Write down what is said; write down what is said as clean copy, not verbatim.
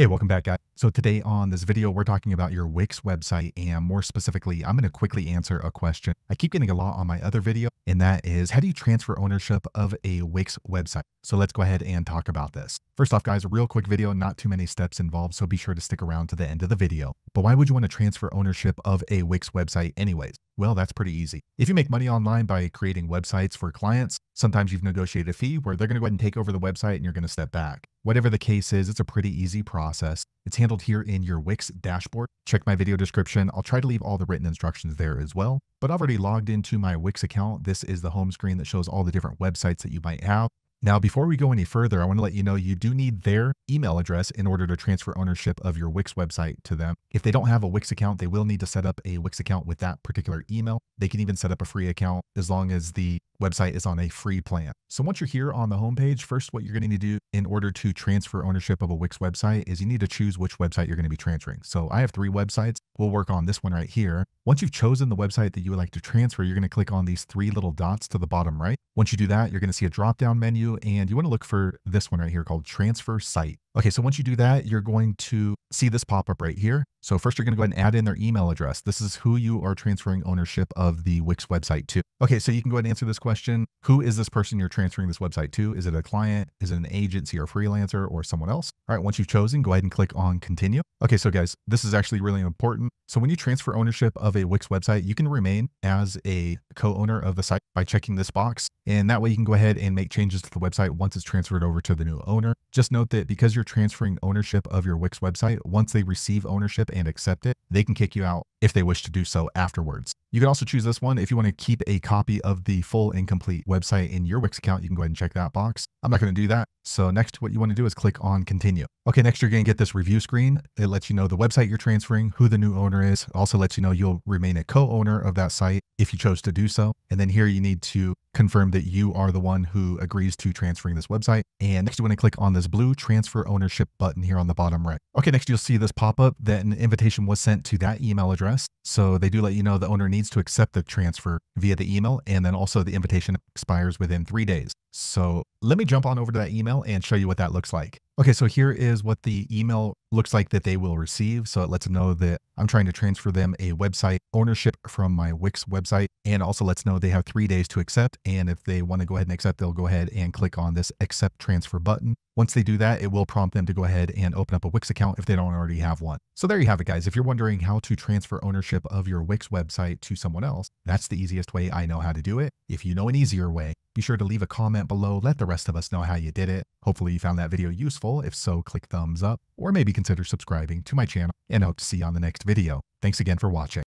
Hey, welcome back, guys. So today on this video, we're talking about your Wix website, and more specifically, I'm going to quickly answer a question I keep getting a lot on my other video, and that is, how do you transfer ownership of a Wix website? So let's go ahead and talk about this. First off, guys, a real quick video, not too many steps involved, so be sure to stick around to the end of the video. But why would you want to transfer ownership of a Wix website anyways? Well, that's pretty easy. If you make money online by creating websites for clients, sometimes you've negotiated a fee where they're going to go ahead and take over the website and you're going to step back. Whatever the case is, it's a pretty easy process. It's handled here in your Wix dashboard. Check my video description. I'll try to leave all the written instructions there as well. But I've already logged into my Wix account. This is the home screen that shows all the different websites that you might have. Now, before we go any further, I want to let you know you do need their email address in order to transfer ownership of your Wix website to them. If they don't have a Wix account, they will need to set up a Wix account with that particular email. They can even set up a free account as long as the website is on a free plan. So once you're here on the homepage, first what you're going to need to do in order to transfer ownership of a Wix website is you need to choose which website you're going to be transferring. So I have three websites. We'll work on this one right here. Once you've chosen the website that you would like to transfer, you're going to click on these three little dots to the bottom right. Once you do that, you're going to see a drop-down menu, and you want to look for this one right here called Transfer Site. Okay, so once you do that, you're going to see this pop up right here. So first, you're going to go ahead and add in their email address. This is who you are transferring ownership of the Wix website to. Okay, so you can go ahead and answer this question. Who is this person you're transferring this website to? Is it a client? Is it an agency or freelancer or someone else? All right, once you've chosen, go ahead and click on Continue. Okay, so guys, this is actually really important. So when you transfer ownership of a Wix website, you can remain as a co-owner of the site by checking this box. And that way you can go ahead and make changes to the website once it's transferred over to the new owner. Just note that because you're transferring ownership of your Wix website, once they receive ownership and accept it, they can kick you out if they wish to do so afterwards. You can also choose this one. If you want to keep a copy of the full and complete website in your Wix account, you can go ahead and check that box. I'm not going to do that. So next, what you want to do is click on Continue. Okay, next you're going to get this review screen. It lets you know the website you're transferring, who the new owner is. It also lets you know you'll remain a co-owner of that site if you chose to do so. And then here you need to confirm that you are the one who agrees to transferring this website. And next you want to click on this blue Transfer Ownership button here on the bottom right. Okay, next you'll see this pop up that an invitation was sent to that email address. So they do let you know the owner needs to accept the transfer via the email, and then also the invitation expires within 3 days. So let me jump on over to that email and show you what that looks like. Okay, so here is what the email looks like that they will receive. So it lets them know that I'm trying to transfer them a website ownership from my Wix website, and also lets know they have 3 days to accept. And if they want to go ahead and accept, they'll go ahead and click on this Accept Transfer button. Once they do that, it will prompt them to go ahead and open up a Wix account if they don't already have one. So there you have it, guys. If you're wondering how to transfer ownership of your Wix website to someone else, that's the easiest way I know how to do it. If you know an easier way, be sure to leave a comment below. Let the rest of us know how you did it. Hopefully you found that video useful. If so, click thumbs up, or maybe consider subscribing to my channel, and hope to see you on the next video. Thanks again for watching.